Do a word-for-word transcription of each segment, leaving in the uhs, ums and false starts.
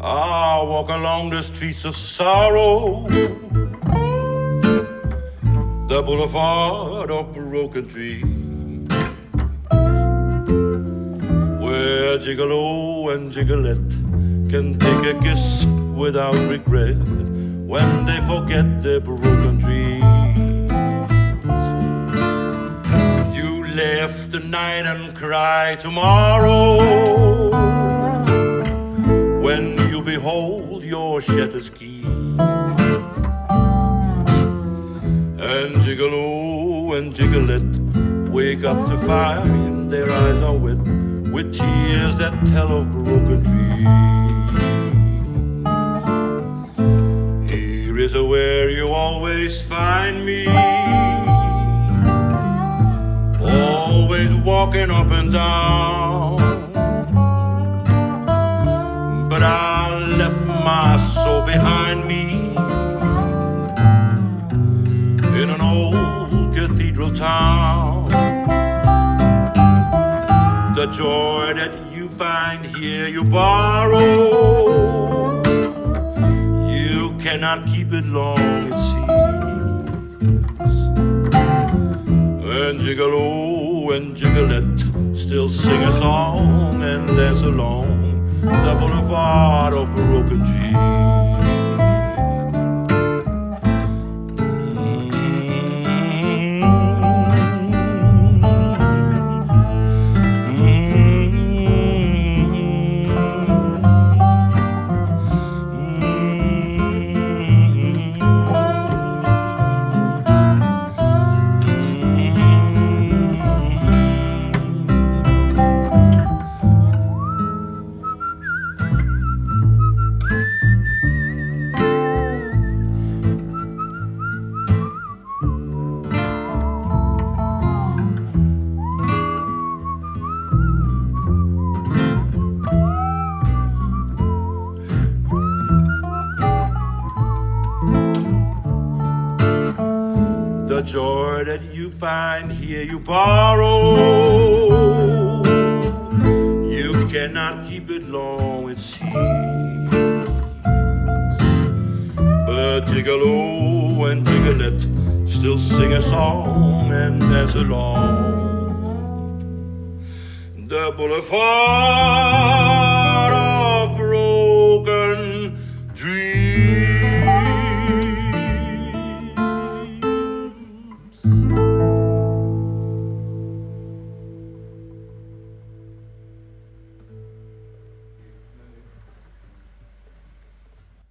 I walk along the streets of sorrow, the boulevard of broken dreams, where gigolo and gigolette can take a kiss without regret when they forget their broken dreams. You left tonight and cry tomorrow when you behold your shattered key. And gigolo and gigolette wake up to find their eyes are wet with tears that tell of broken dreams. Here is where you always find me, always walking up and down. But I left my soul behind me in an old cathedral town. The joy that you find here you borrow, you cannot keep it long, it seems. And gigolo and gigolette still sing a song and dance along the boulevard of broken dreams. The joy that you find here you borrow, you cannot keep it long, it seems. But gigolo and gigolette still sing a song and dance along the boulevard.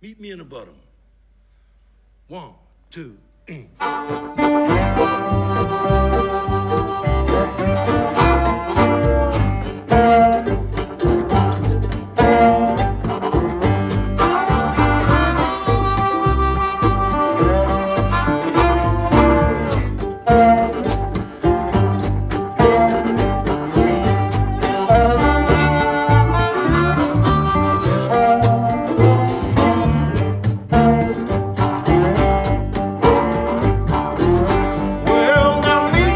Meet me in the bottom. One, two, and. Well, now meet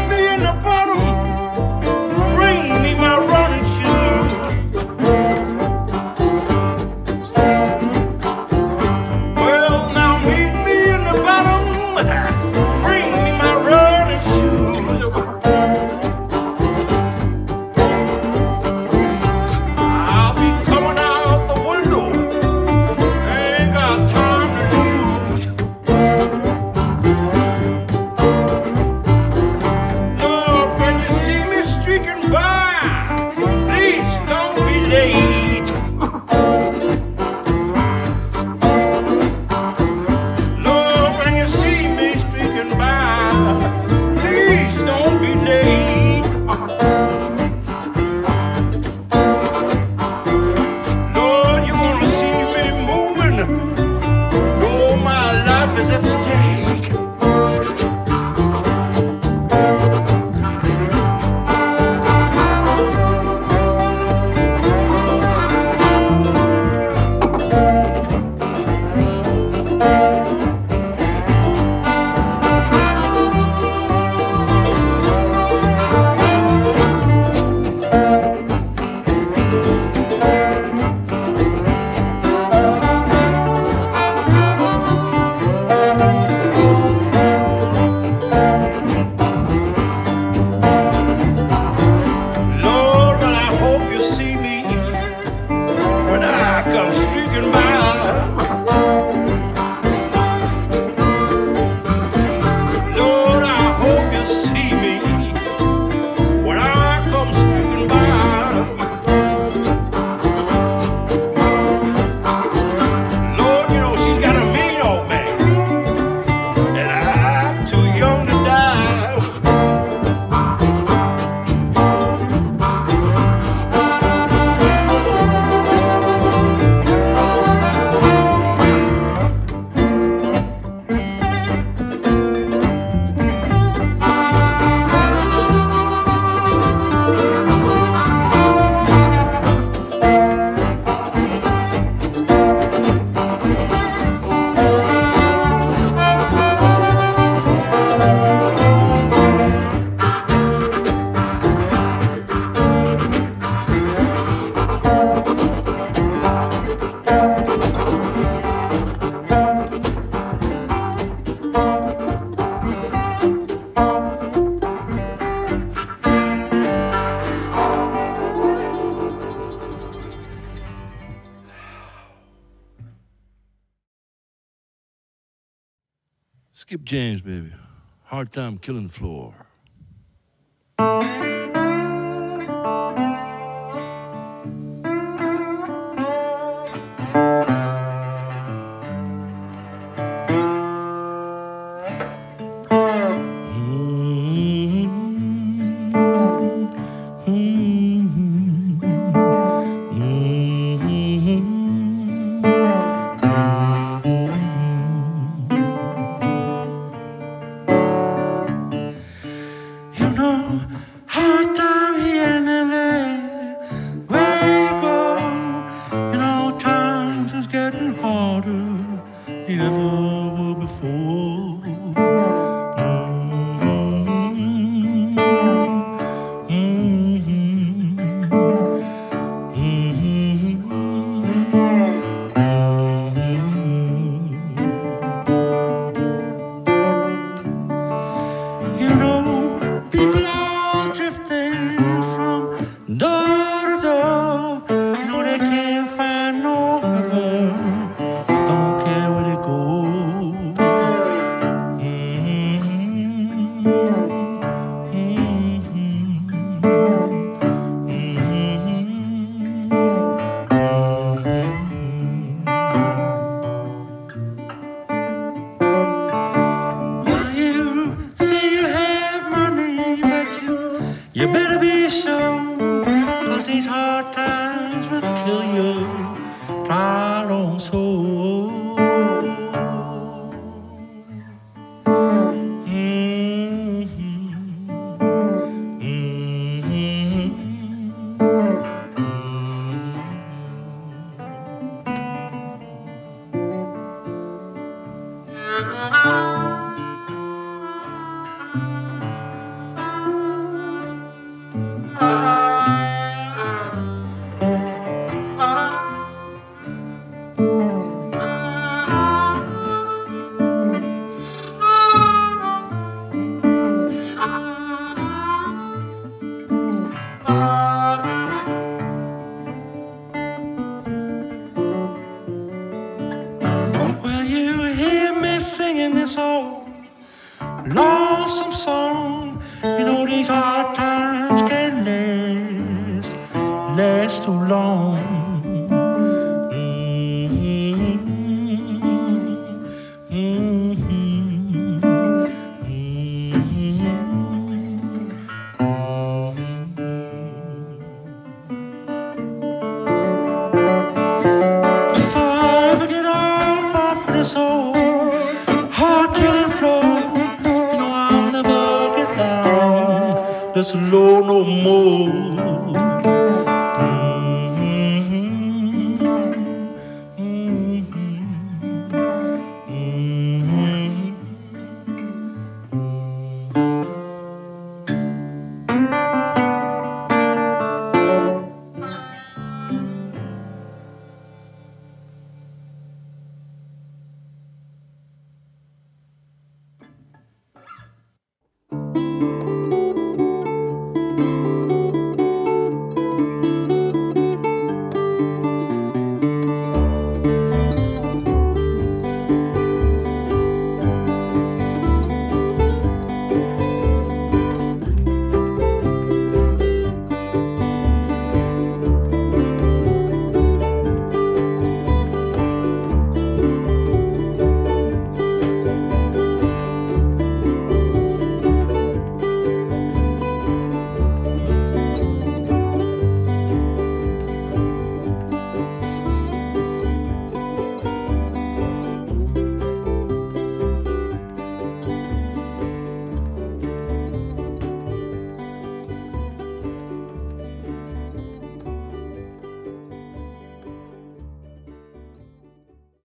broken bound. Lord, I hope you see me when I come stricken bound. Lord, you know she's got a mean old man, and I'm too young to die. Skip James, baby. Hard Time Killing the Floor. You better be sure, 'cause these hard times will kill you, trial on soul. Singing this old lonesome song, you know these hard times can last, last too long.